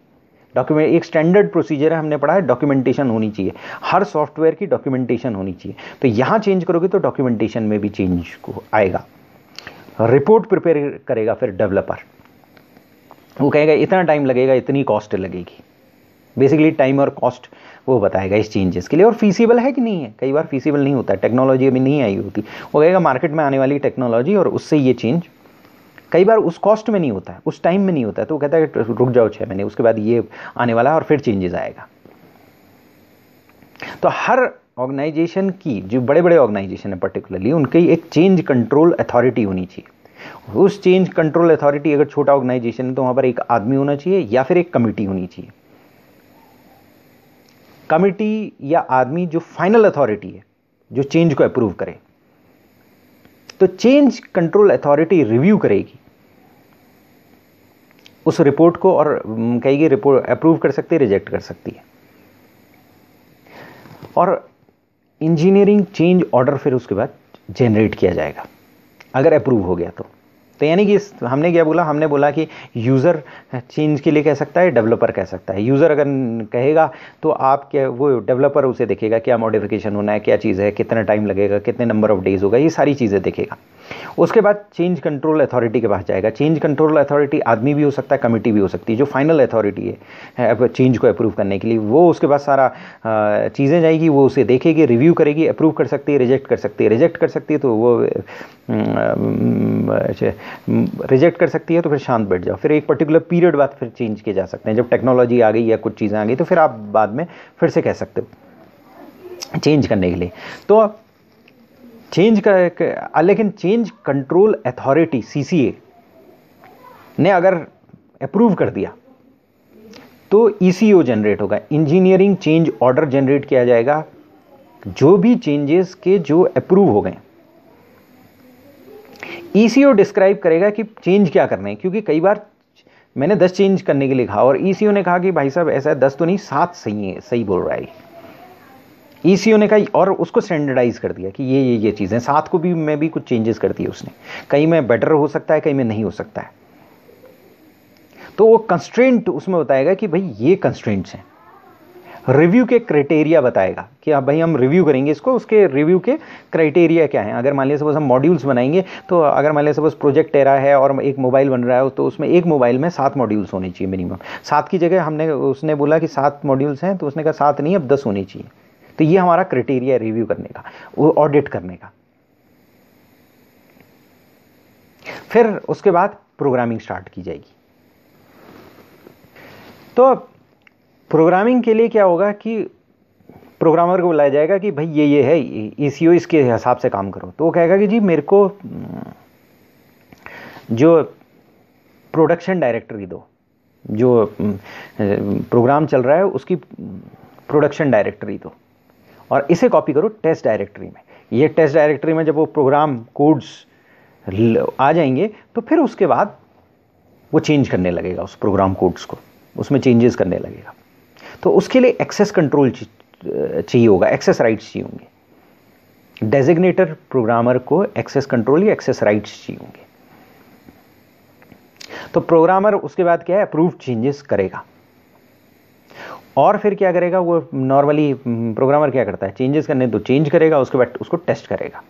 डॉक्यूमेंट एक स्टैंडर्ड प्रोसीजर है, हमने पढ़ा है, डॉक्यूमेंटेशन होनी चाहिए, हर सॉफ्टवेयर की डॉक्यूमेंटेशन होनी चाहिए। तो यहाँ चेंज करोगे तो डॉक्यूमेंटेशन में भी चेंज को आएगा। रिपोर्ट प्रिपेयर करेगा फिर डेवलपर, वो कहेगा इतना टाइम लगेगा, इतनी कॉस्ट लगेगी, बेसिकली टाइम और कॉस्ट वो बताएगा इस चेंजेस के लिए, और फीसिबल है कि नहीं है। कई बार फीसिबल नहीं होता, टेक्नोलॉजी अभी नहीं आई होती, वो कहेगा मार्केट में आने वाली टेक्नोलॉजी और उससे ये चेंज कई बार उस कॉस्ट में नहीं होता है, उस टाइम में नहीं होता है, तो वो कहता है कि रुक जाओ छः महीने, उसके बाद ये आने वाला है और फिर चेंजेस आएगा। तो हर ऑर्गेनाइजेशन की, जो बड़े बड़े ऑर्गेनाइजेशन है पर्टिकुलरली, उनकी एक चेंज कंट्रोल अथॉरिटी होनी चाहिए। उस चेंज कंट्रोल अथॉरिटी, अगर छोटा ऑर्गेनाइजेशन है तो वहाँ पर एक आदमी होना चाहिए या फिर एक कमेटी होनी चाहिए। कमेटी या आदमी जो फाइनल अथॉरिटी है, जो चेंज को अप्रूव करे, तो चेंज कंट्रोल अथॉरिटी रिव्यू करेगी उस रिपोर्ट को और कहेगी रिपोर्ट अप्रूव कर सकती है, रिजेक्ट कर सकती है, और इंजीनियरिंग चेंज ऑर्डर फिर उसके बाद जनरेट किया जाएगा अगर अप्रूव हो गया तो। तो यानी कि हमने क्या बोला, हमने बोला कि यूज़र चेंज के लिए कह सकता है, डेवलपर कह सकता है। यूज़र अगर कहेगा तो आप क्या, वो डेवलपर उसे देखेगा क्या मॉडिफिकेशन होना है, क्या चीज़ है, कितना टाइम लगेगा, कितने नंबर ऑफ डेज होगा, ये सारी चीज़ें देखेगा। उसके बाद चेंज कंट्रोल अथॉरिटी के पास जाएगा। चेंज कंट्रोल अथॉरिटी आदमी भी हो सकता है, कमेटी भी हो सकती है, जो फाइनल अथॉरिटी है चेंज को अप्रूव करने के लिए, वो उसके पास सारा चीज़ें जाएगी, वो उसे देखेगी, रिव्यू करेगी, अप्रूव कर सकती है, रिजेक्ट कर सकती है। रिजेक्ट कर सकती है तो वो रिजेक्ट कर सकती है तो फिर शांत बैठ जाओ, फिर एक पर्टिकुलर पीरियड बाद फिर चेंज किए जा सकते हैं। जब टेक्नोलॉजी आ गई या कुछ चीज़ें आ गई तो फिर आप बाद में फिर से कह सकते हो चेंज करने के लिए। तो चेंज कर, लेकिन चेंज कंट्रोल अथॉरिटी सीसीए ने अगर अप्रूव कर दिया तो ईसीओ जनरेट होगा, इंजीनियरिंग चेंज ऑर्डर जनरेट किया जाएगा। जो भी चेंजेस के जो अप्रूव हो गए, ईसीओ डिस्क्राइब करेगा कि चेंज क्या करना है, क्योंकि कई बार मैंने दस चेंज करने के लिए कहा और ईसीओ ने कहा कि भाई साहब ऐसा है, दस तो नहीं, सात सही है, सही बोल रहा है। ईसीओ ने कहा और उसको स्टैंडर्डाइज कर दिया कि ये ये ये चीज़ें, साथ को भी में भी कुछ चेंजेस कर दिए उसने, कहीं में बेटर हो सकता है, कहीं में नहीं हो सकता है। तो वो कंस्ट्रेंट उसमें बताएगा कि भाई ये कंस्ट्रेंट्स हैं। रिव्यू के क्राइटेरिया बताएगा कि आप भाई हम रिव्यू करेंगे इसको, उसके रिव्यू के क्राइटेरिया क्या हैं। अगर मान लिया सपोज हम मॉड्यूल्स बनाएंगे तो अगर मान लिया सपोज प्रोजेक्ट एरा है और एक मोबाइल बन रहा है तो उसमें एक मोबाइल में सात मॉड्यूल्स होने चाहिए मिनिमम। सात की जगह हमने उसने बोला कि सात मॉड्यूल्स हैं तो उसने कहा सात नहीं, अब दस होने चाहिए। तो ये हमारा क्राइटेरिया रिव्यू करने का, वो ऑडिट करने का। फिर उसके बाद प्रोग्रामिंग स्टार्ट की जाएगी। तो प्रोग्रामिंग के लिए क्या होगा कि प्रोग्रामर को बुलाया जाएगा कि भाई ये ये है, ईसीओ इसके हिसाब से काम करो। तो वो कहेगा कि जी मेरे को जो प्रोडक्शन डायरेक्टरी दो, जो प्रोग्राम चल रहा है उसकी प्रोडक्शन डायरेक्टरी दो और इसे कॉपी करो टेस्ट डायरेक्टरी में। ये टेस्ट डायरेक्टरी में जब वो प्रोग्राम कोड्स आ जाएंगे तो फिर उसके बाद वो चेंज करने लगेगा, उस प्रोग्राम कोड्स को, उसमें चेंजेस करने लगेगा। तो उसके लिए एक्सेस कंट्रोल चाहिए होगा, एक्सेस राइट्स चाहिए होंगे। डेजिग्नेटर प्रोग्रामर को एक्सेस कंट्रोल या एक्सेस राइट्स चाहिए होंगे। तो प्रोग्रामर उसके बाद क्या है, अप्रूव चेंजेस करेगा और फिर क्या करेगा वो नॉर्मली प्रोग्रामर क्या करता है, चेंजेस करने तो चेंज करेगा, उसके बाद उसको टेस्ट करेगा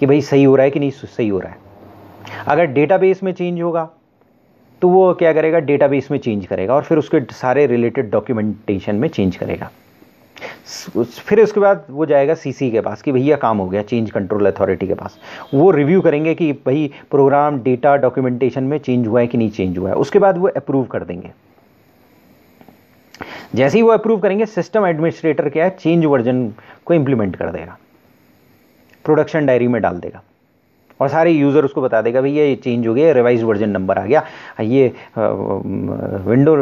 कि भाई सही हो रहा है कि नहीं सही हो रहा है। अगर डेटाबेस में चेंज होगा तो वो क्या करेगा, डेटाबेस में चेंज करेगा और फिर उसके सारे रिलेटेड डॉक्यूमेंटेशन में चेंज करेगा। फिर उसके बाद वो जाएगा सीसी के पास कि भैया काम हो गया, चेंज कंट्रोल अथॉरिटी के पास। वो रिव्यू करेंगे कि भाई प्रोग्राम डेटा डॉक्यूमेंटेशन में चेंज हुआ है कि नहीं चेंज हुआ है। उसके बाद वो अप्रूव कर देंगे। जैसे ही वो अप्रूव करेंगे, सिस्टम एडमिनिस्ट्रेटर क्या है, चेंज वर्जन को इंप्लीमेंट कर देगा, प्रोडक्शन डायरी में डाल देगा और सारे यूज़र उसको बता देगा भैया ये चेंज हो गया, रिवाइज वर्जन नंबर आ गया, ये विंडो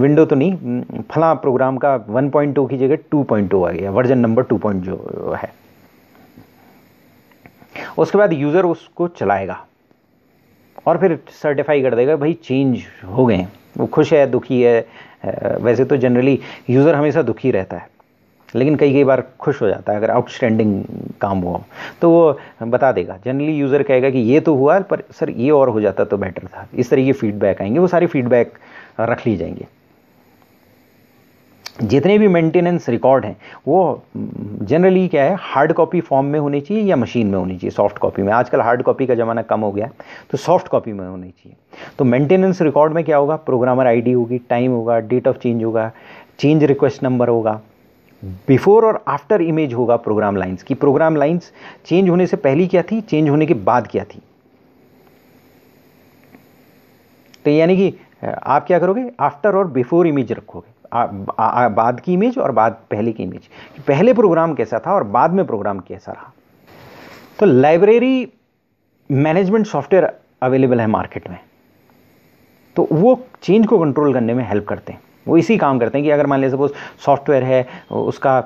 विंडो तो नहीं, फला प्रोग्राम का वन पॉइंट ज़ीरो की जगह टू पॉइंट ज़ीरो आ गया, version number two point zero है। उसके बाद यूज़र उसको चलाएगा और फिर सर्टिफाई कर देगा भाई चेंज हो गए। वो खुश है, दुखी है, वैसे तो जनरली यूज़र हमेशा दुखी रहता है लेकिन कई कई बार खुश हो जाता है अगर आउटस्टैंडिंग काम हुआ तो वो बता देगा। जनरली यूज़र कहेगा कि ये तो हुआ पर सर ये और हो जाता तो बेटर था, इस तरह के फीडबैक आएंगे। वो सारी फीडबैक रख ली जाएंगे, जितने भी मेंटेनेंस रिकॉर्ड हैं वो जनरली क्या है, हार्ड कॉपी फॉर्म में होनी चाहिए या मशीन में होनी चाहिए, सॉफ्ट कॉपी में। आजकल हार्ड कॉपी का ज़माना कम हो गया तो सॉफ्ट कॉपी में होनी चाहिए। तो मेंटेनेंस रिकॉर्ड में क्या होगा, प्रोग्रामर आईडी होगी, टाइम होगा, डेट ऑफ चेंज होगा, चेंज रिक्वेस्ट नंबर होगा, बिफोर और आफ्टर इमेज होगा प्रोग्राम लाइंस की, प्रोग्राम लाइंस चेंज होने से पहले क्या थी, चेंज होने के बाद क्या थी। तो यानी कि आप क्या करोगे, आफ्टर और बिफोर इमेज रखोगे, आ, आ, आ, बाद की इमेज और बाद पहले की इमेज, कि पहले प्रोग्राम कैसा था और बाद में प्रोग्राम कैसा रहा। तो लाइब्रेरी मैनेजमेंट सॉफ्टवेयर अवेलेबल है मार्केट में, तो वो चेंज को कंट्रोल करने में हेल्प करते हैं। वो इसी काम करते हैं कि अगर मान लीजिए सपोज सॉफ्टवेयर है, उसका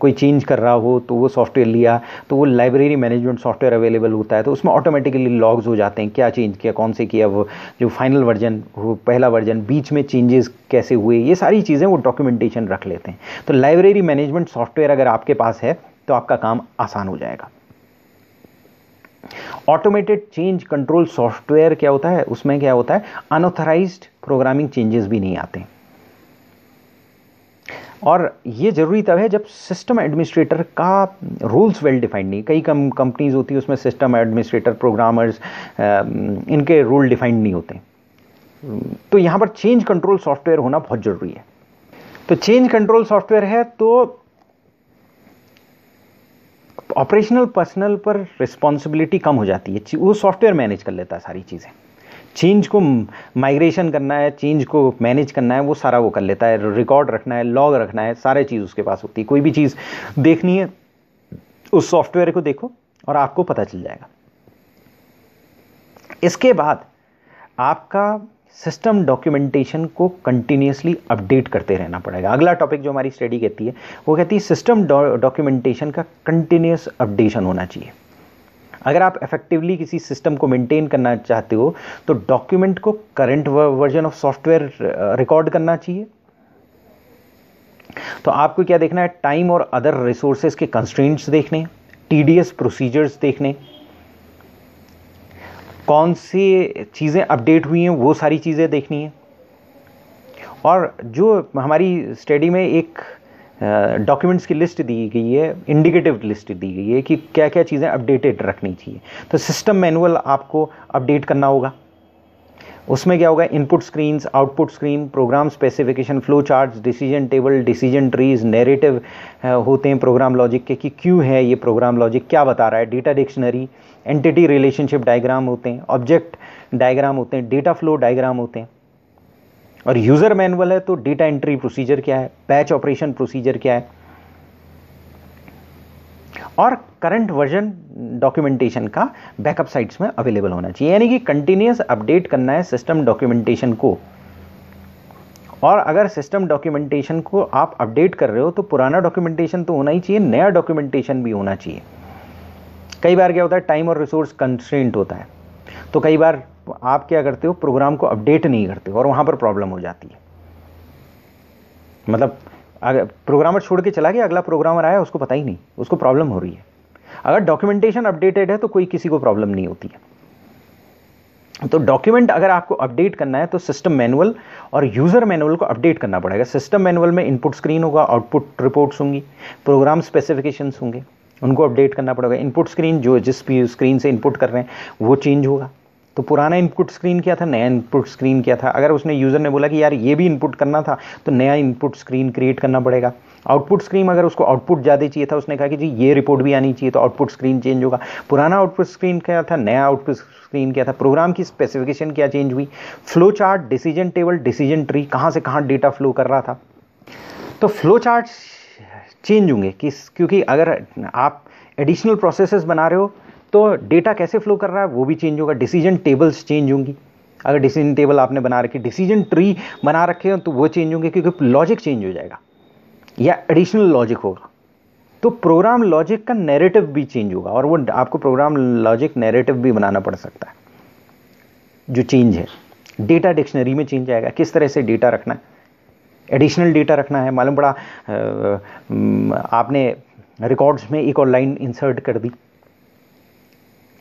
कोई चेंज कर रहा हो तो वो सॉफ्टवेयर लिया तो वो लाइब्रेरी मैनेजमेंट सॉफ्टवेयर अवेलेबल होता है, तो उसमें ऑटोमेटिकली लॉग्स हो जाते हैं, क्या चेंज किया, कौन से किया, वो जो फाइनल वर्जन वो पहला वर्जन, बीच में चेंजेस कैसे हुए, ये सारी चीज़ें वो डॉक्यूमेंटेशन रख लेते हैं। तो लाइब्रेरी मैनेजमेंट सॉफ्टवेयर अगर आपके पास है तो आपका काम आसान हो जाएगा। ऑटोमेटेड चेंज कंट्रोल सॉफ्टवेयर क्या होता है, उसमें क्या होता है, अनऑथराइज्ड प्रोग्रामिंग चेंजेस भी नहीं आते। और ये ज़रूरी तब है जब सिस्टम एडमिनिस्ट्रेटर का रूल्स वेल डिफाइंड नहीं। कई कम कंपनीज होती है उसमें सिस्टम एडमिनिस्ट्रेटर, प्रोग्रामर्स, इनके रूल डिफाइंड नहीं होते, तो यहाँ पर चेंज कंट्रोल सॉफ्टवेयर होना बहुत ज़रूरी है। तो चेंज कंट्रोल सॉफ्टवेयर है तो ऑपरेशनल पर्सनल पर रिस्पॉन्सिबिलिटी कम हो जाती है, वो सॉफ्टवेयर मैनेज कर लेता है सारी चीज़ें। चेंज को माइग्रेशन करना है, चेंज को मैनेज करना है, वो सारा वो कर लेता है, रिकॉर्ड रखना है, लॉग रखना है, सारे चीज़ उसके पास होती है। कोई भी चीज़ देखनी है उस सॉफ्टवेयर को देखो और आपको पता चल जाएगा। इसके बाद आपका सिस्टम डॉक्यूमेंटेशन को कंटिन्यूसली अपडेट करते रहना पड़ेगा। अगला टॉपिक जो हमारी स्टडी कहती है वो कहती है सिस्टम डॉक्यूमेंटेशन का कंटिन्यूस अपडेशन होना चाहिए। अगर आप इफेक्टिवली किसी सिस्टम को मेंटेन करना चाहते हो तो डॉक्यूमेंट को current version of software record करना चाहिए। तो आपको क्या देखना है, टाइम और अदर रिसोर्सेज के कंस्ट्रेंट्स देखने, टीडीएस प्रोसीजर्स देखने, कौन सी चीज़ें अपडेट हुई हैं वो सारी चीज़ें देखनी है। और जो हमारी स्टडी में एक डॉक्यूमेंट्स uh, की लिस्ट दी गई है, इंडिकेटिव लिस्ट दी गई है कि क्या क्या चीज़ें अपडेटेड रखनी चाहिए। तो सिस्टम मैनुअल आपको अपडेट करना होगा, उसमें क्या होगा, input screens, output screen, program specification, flow charts, decision table, decision trees, narrative होते हैं प्रोग्राम लॉजिक के कि क्यों है ये प्रोग्राम लॉजिक, क्या बता रहा है, data dictionary, entity relationship diagram होते हैं, ऑब्जेक्ट डायग्राम होते हैं, डेटा फ्लो डायग्राम होते हैं। और यूज़र मैनुअल है तो डेटा एंट्री प्रोसीजर क्या है, बैच ऑपरेशन प्रोसीजर क्या है, और करंट वर्जन डॉक्यूमेंटेशन का बैकअप साइट्स में अवेलेबल होना चाहिए। यानी कि कंटिन्यूस अपडेट करना है सिस्टम डॉक्यूमेंटेशन को। और अगर सिस्टम डॉक्यूमेंटेशन को आप अपडेट कर रहे हो तो पुराना डॉक्यूमेंटेशन तो होना ही चाहिए, नया डॉक्यूमेंटेशन भी होना चाहिए। कई बार क्या होता है, टाइम और रिसोर्स कंस्ट्रेंट होता है, तो कई बार आप क्या करते हो, प्रोग्राम को अपडेट नहीं करते हो और वहाँ पर प्रॉब्लम हो जाती है। मतलब अगर प्रोग्रामर छोड़ के चला गया, अगला प्रोग्रामर आया उसको पता ही नहीं, उसको प्रॉब्लम हो रही है। अगर डॉक्यूमेंटेशन अपडेटेड है तो कोई किसी को प्रॉब्लम नहीं होती है। तो डॉक्यूमेंट अगर आपको अपडेट करना है तो सिस्टम मैनुअल और यूज़र मैनुअल को अपडेट करना पड़ेगा। सिस्टम मैनुअल में इनपुट स्क्रीन होगा, आउटपुट रिपोर्ट्स होंगी, प्रोग्राम स्पेसिफिकेशंस होंगे, उनको अपडेट करना पड़ेगा। इनपुट स्क्रीन जो जिस स्क्रीन से इनपुट कर रहे हैं वो चेंज होगा, तो पुराना इनपुट स्क्रीन क्या था, नया इनपुट स्क्रीन क्या था। अगर उसने यूज़र ने बोला कि यार ये भी इनपुट करना था तो नया इनपुट स्क्रीन क्रिएट करना पड़ेगा। आउटपुट स्क्रीन अगर उसको आउटपुट ज़्यादा चाहिए था, उसने कहा कि जी ये रिपोर्ट भी आनी चाहिए, तो आउटपुट स्क्रीन चेंज होगा। पुराना आउटपुट स्क्रीन क्या था, नया आउटपुट स्क्रीन क्या था, प्रोग्राम की स्पेसिफिकेशन क्या चेंज हुई, flow chart, decision table, decision tree, कहाँ से कहाँ डेटा फ्लो कर रहा था। तो फ्लो चार्ट चेंज होंगे कि क्योंकि अगर आप एडिशनल प्रोसेसेस बना रहे हो तो डेटा कैसे फ्लो कर रहा है वो भी चेंज होगा। डिसीजन टेबल्स चेंज होंगी, अगर डिसीजन टेबल आपने बना रखी, डिसीजन ट्री बना रखे हो तो वो चेंज होंगे क्योंकि लॉजिक चेंज हो जाएगा या एडिशनल लॉजिक होगा। तो प्रोग्राम लॉजिक का नैरेटिव भी चेंज होगा और वो आपको प्रोग्राम लॉजिक नैरेटिव भी बनाना पड़ सकता है जो चेंज है। डेटा डिक्शनरी में चेंज आएगा, किस तरह से डेटा रखना है, एडिशनल डेटा रखना है। मालूम पड़ा आपने रिकॉर्ड्स में एक और लाइन इंसर्ट कर दी,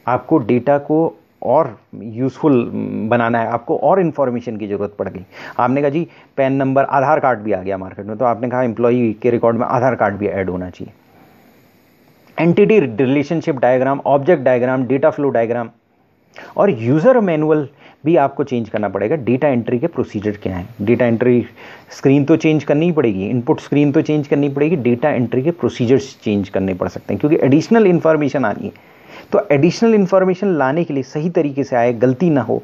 आपको डेटा को और यूज़फुल बनाना है, आपको और इन्फॉर्मेशन की ज़रूरत पड़ गई। आपने कहा जी पैन नंबर, आधार कार्ड भी आ गया मार्केट में, तो आपने कहा एम्प्लॉई के रिकॉर्ड में आधार कार्ड भी ऐड होना चाहिए। Entity relationship diagram, object diagram, data flow diagram और यूज़र मैनुअल भी आपको चेंज करना पड़ेगा। डेटा एंट्री के प्रोसीजर क्या हैं, डेटा एंट्री स्क्रीन तो चेंज करनी ही पड़ेगी, इनपुट स्क्रीन तो चेंज करनी पड़ेगी, डेटा एंट्री के प्रोसीजर्स चेंज करने पड़ सकते हैं क्योंकि एडिशनल इन्फॉर्मेशन आनी है। तो एडिशनल इन्फॉर्मेशन लाने के लिए सही तरीके से आए, गलती ना हो,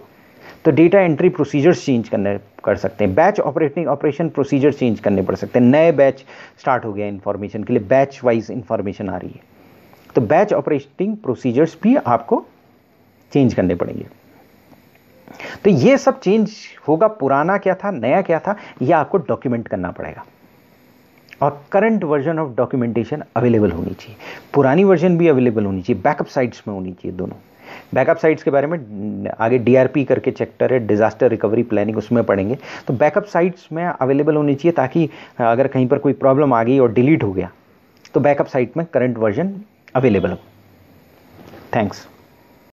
तो डेटा एंट्री प्रोसीजर्स चेंज करने कर सकते हैं। Batch operating operation procedure change करने पड़ सकते हैं। नए बैच स्टार्ट हो गया इन्फॉर्मेशन के लिए, बैच वाइज इन्फॉर्मेशन आ रही है, तो बैच ऑपरेटिंग प्रोसीजर्स भी आपको चेंज करने पड़ेंगे। तो ये सब चेंज होगा, पुराना क्या था, नया क्या था, यह आपको डॉक्यूमेंट करना पड़ेगा और current version of documentation available होनी चाहिए। पुरानी वर्जन भी अवेलेबल होनी चाहिए, बैकअप साइट्स में होनी चाहिए दोनों। बैकअप साइट्स के बारे में आगे डीआरपी करके चैप्टर है, डिजास्टर रिकवरी प्लानिंग, उसमें पढ़ेंगे। तो बैकअप साइट्स में अवेलेबल होनी चाहिए ताकि अगर कहीं पर कोई प्रॉब्लम आ गई और डिलीट हो गया तो बैकअप साइट में करंट वर्जन अवेलेबल हो। थैंक्स।